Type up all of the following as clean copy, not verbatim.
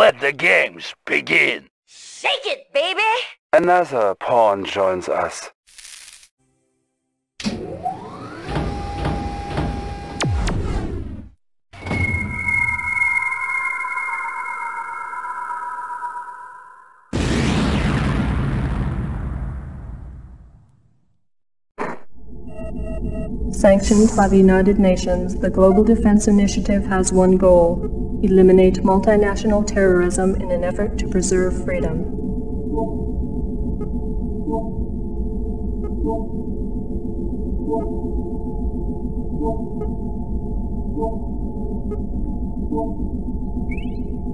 Let the games begin! Shake it, baby! Another pawn joins us. Sanctioned by the United Nations, the Global Defense Initiative has one goal: eliminate multinational terrorism in an effort to preserve freedom.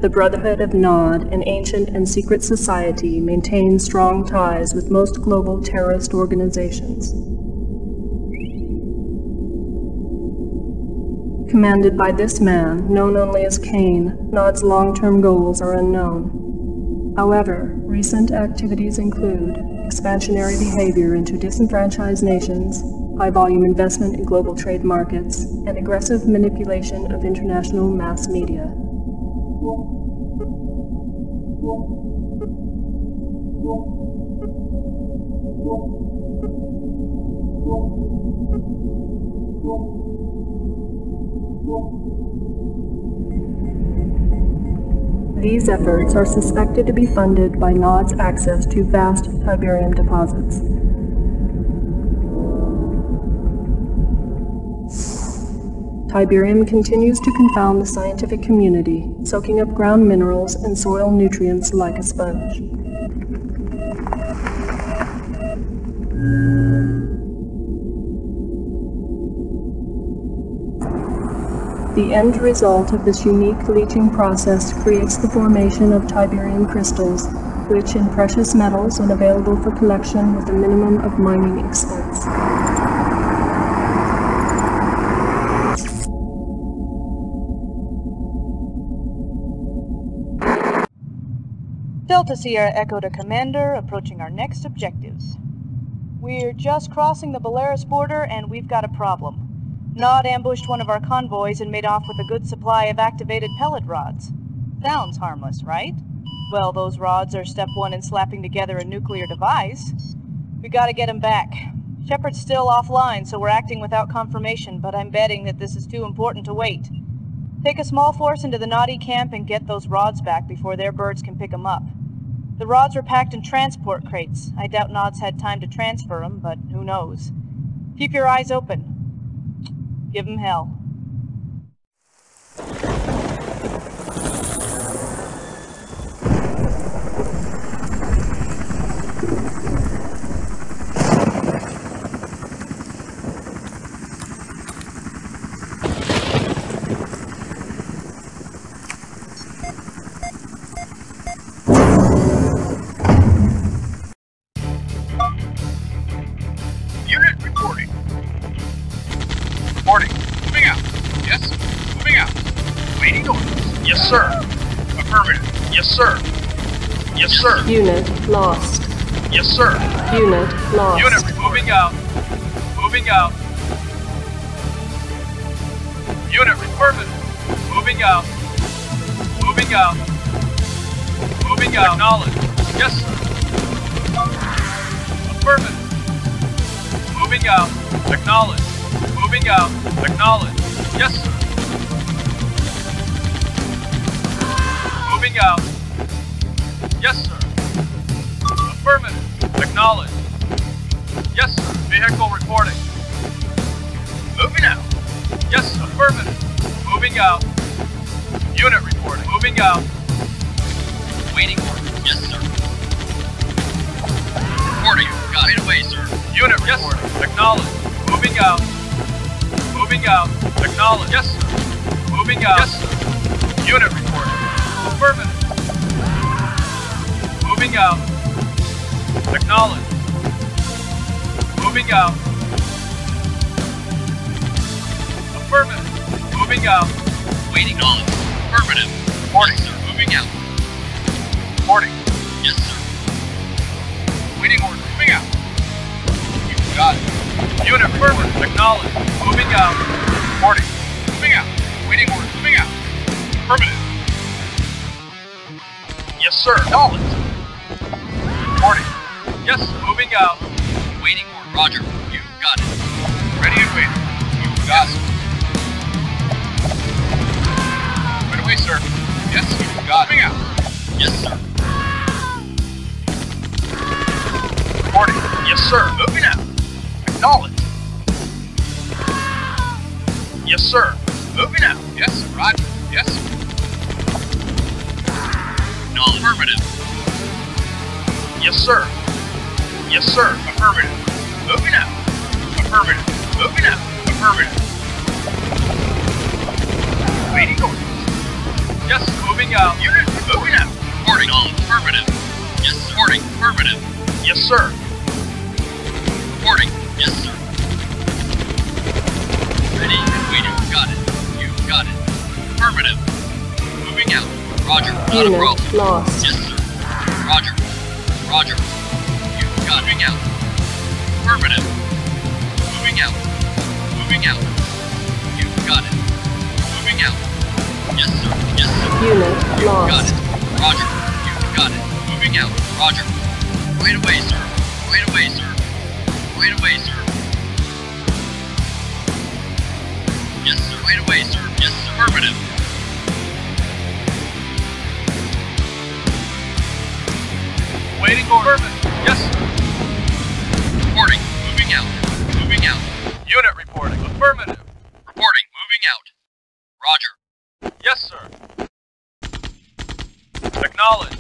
The Brotherhood of Nod, an ancient and secret society, maintains strong ties with most global terrorist organizations. Commanded by this man, known only as Kane, Nod's long-term goals are unknown. However, recent activities include expansionary behavior into disenfranchised nations, high-volume investment in global trade markets, and aggressive manipulation of international mass media. These efforts are suspected to be funded by Nod's access to vast Tiberium deposits. Tiberium continues to confound the scientific community, soaking up ground minerals and soil nutrients like a sponge. The end result of this unique leaching process creates the formation of Tiberian crystals, which in precious metals are available for collection with a minimum of mining expense. Delta Sierra Echo to Commander, approaching our next objectives. We're just crossing the Bolaris border and we've got a problem. Nod ambushed one of our convoys and made off with a good supply of activated pellet rods. Sounds harmless, right? Well, those rods are step one in slapping together a nuclear device. We gotta get him back. Shepherd's still offline, so we're acting without confirmation, but I'm betting that this is too important to wait. Take a small force into the Noddy camp and get those rods back before their birds can pick them up. The rods were packed in transport crates. I doubt Nod's had time to transfer them, but who knows. Keep your eyes open. Give him hell. Unit lost. Yes, sir. Unit lost. Unit moving out. Moving out. Unit reported. Moving out. Moving out. Moving out. Acknowledged. Yes, sir. Affirmative. Moving out. Acknowledged. Moving out. Acknowledged. Yes, sir. Moving out. Yes, sir. Affirmative. Acknowledged. Yes, sir. Vehicle reporting. Moving out. Yes, affirmative. Moving out. Unit reporting. Moving out. Waiting order. Yes, sir. Reporting. Got it away, sir. Unit reporting. Yes, acknowledged. Moving out. Moving out. Acknowledged. Yes, sir. Moving out. Yes, sir. Unit reporting. Affirmative. Moving out. Acknowledge. Moving out. Affirmative. Moving out. Waiting on. Affirmative. Reporting, sir. Moving out. Reporting. Yes, sir. Waiting order. Moving out. You got it. Unit affirmative. Acknowledge. Moving out. Reporting. Moving out. Waiting order. Moving out. Affirmative. Yes, sir. Knowledge. Reporting. Yes, moving out. Waiting for Roger. You got it. Ready and waiting. You got it. Right away, sir. Yes, you got it. Moving out. Yes, sir. Reporting. Yes, sir. Moving out. Acknowledge. Yes, sir. Moving out. Yes, sir. Roger. Yes, sir. Acknowledge. Affirmative. Yes, sir. Yes, sir. Affirmative. Moving out. Affirmative. Moving out. Affirmative. Waiting orders. Yes, moving out. Unit moving out. Reporting. All affirmative. Yes, sir. Reporting. Affirmative. Yes, sir. Reporting. Yes, sir. Ready and waiting. Got it. You got it. Affirmative. Moving out. Roger. Not a problem. Lost. Yes, sir. Roger. Roger. You got it. Moving out. Affirmative. Moving out. Moving out. You got it. Moving out. Yes, sir. Yes, sir. Unit you lost. Got it. Roger. You got it. Moving out. Roger. Right away, sir. Right away, sir. Right away, sir. Yes, sir. Right away, sir. Yes, affirmative. Waiting order. Yes, sir. Reporting. Moving out. Moving out. Unit reporting. Affirmative. Reporting. Moving out. Roger. Yes, sir. Acknowledge.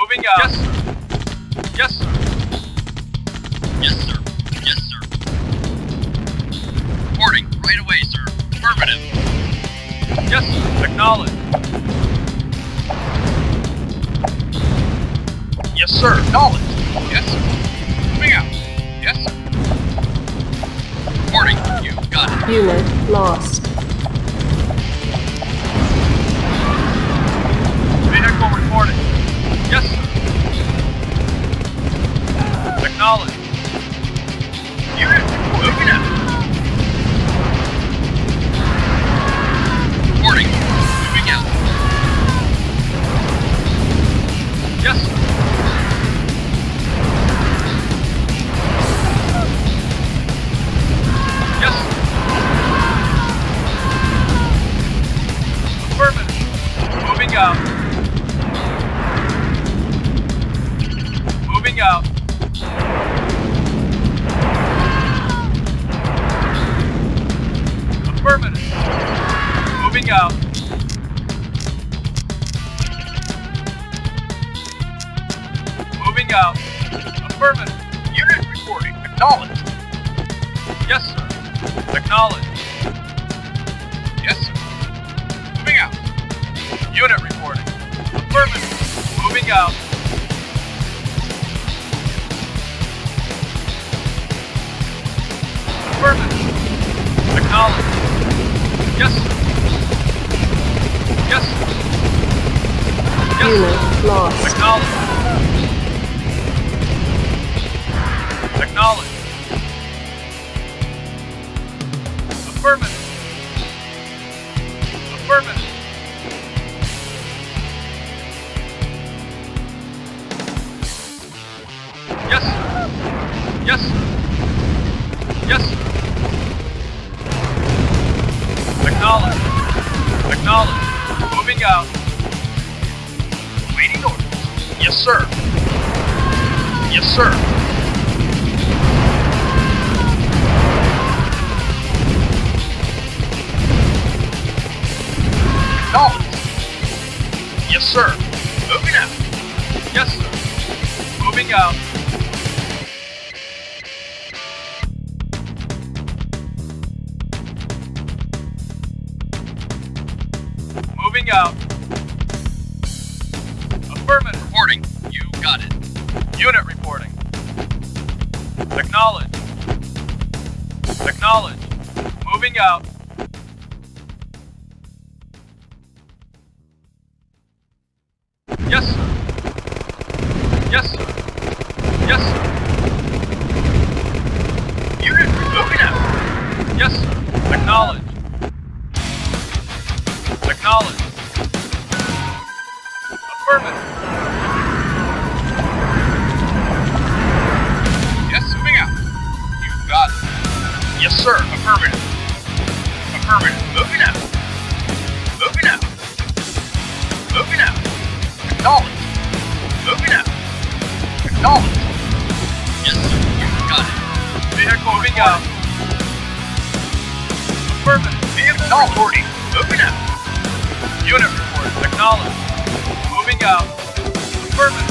Moving out. Yes, sir. Yes, sir. Yes, sir. Yes, sir. Reporting. Right away, sir. Affirmative. Yes, sir. Acknowledge. Yes, sir. Acknowledge. Yes, sir. Moving out. Yes, sir. Reporting. You got it. Unit lost. Vehicle reporting. Yes, sir. Acknowledge. Unit moving out. Reporting. Moving out. Yes, sir. Yes, sir. Affirmative. Moving out. Moving out. Affirmative. Moving out. Moving out. Affirmative. Unit reporting. Acknowledged. Yes, sir. Acknowledge. Yes, sir. Moving out. Unit reporting. Affirmative. Moving out. Affirmative. Acknowledge. Yes, sir. Yes, sir. Yes, sir. Lost. Acknowledge. Acknowledge. Affirmative. Affirmative. Yes, sir. Yes, sir. Yes, sir. Acknowledge. Acknowledge. Moving out. Waiting orders. Yes, sir. Yes, sir. Acknowledged. Yes, sir. Moving out. Yes, sir. Moving out. Moving out. Affirmative. Reporting. You got it. Unit reporting. Acknowledged. Acknowledged. Moving out. Yes, sir. Yes, sir. Yes, sir. Unit moving out. Yes, sir. Acknowledge. Acknowledge. Affirmative. Yes, moving out. You've got it. Yes, sir. Affirmative. Affirmative. Moving out. Moving out. Moving out. Acknowledge. Moving out. Acknowledge. Yes, sir. You've got it. Vehicle moving out. Affirmative. Vehicle reporting. Moving out. Unit report. Acknowledge. Moving out. Affirmative.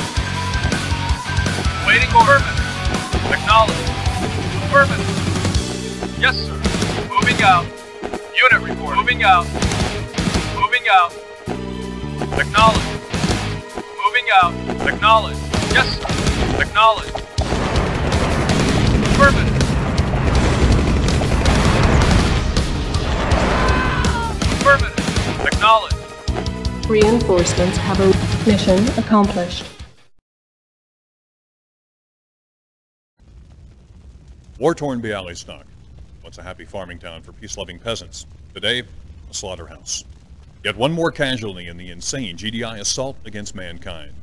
Waiting order. Acknowledge. Affirmative. Yes, sir. Moving out. Unit report. Moving out. Moving out. Acknowledge. Moving out. Acknowledge. Yes, sir. Acknowledge. Affirmative. Affirmative. Acknowledge. Reinforcements have a mission accomplished. War-torn Bialystok. Once a happy farming town for peace-loving peasants. Today, a slaughterhouse. Yet one more casualty in the insane GDI assault against mankind.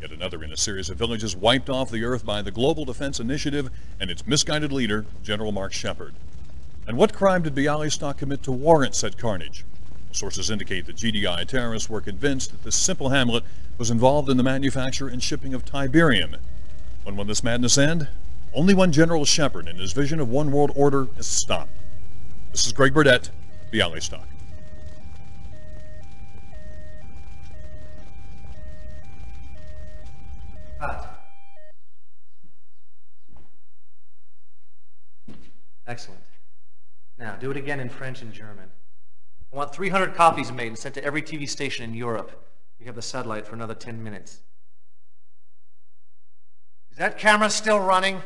Yet another in a series of villages wiped off the earth by the Global Defense Initiative and its misguided leader, General Mark Shepherd. And what crime did Bialystok commit to warrant such carnage? Sources indicate that GDI terrorists were convinced that this simple hamlet was involved in the manufacture and shipping of Tiberium. When will this madness end? Only when General Shepherd and his vision of one world order is stopped. This is Greg Burdett, Bialystok. Excellent. Now, do it again in French and German. I want 300 copies made and sent to every TV station in Europe. We have the satellite for another 10 minutes. Is that camera still running?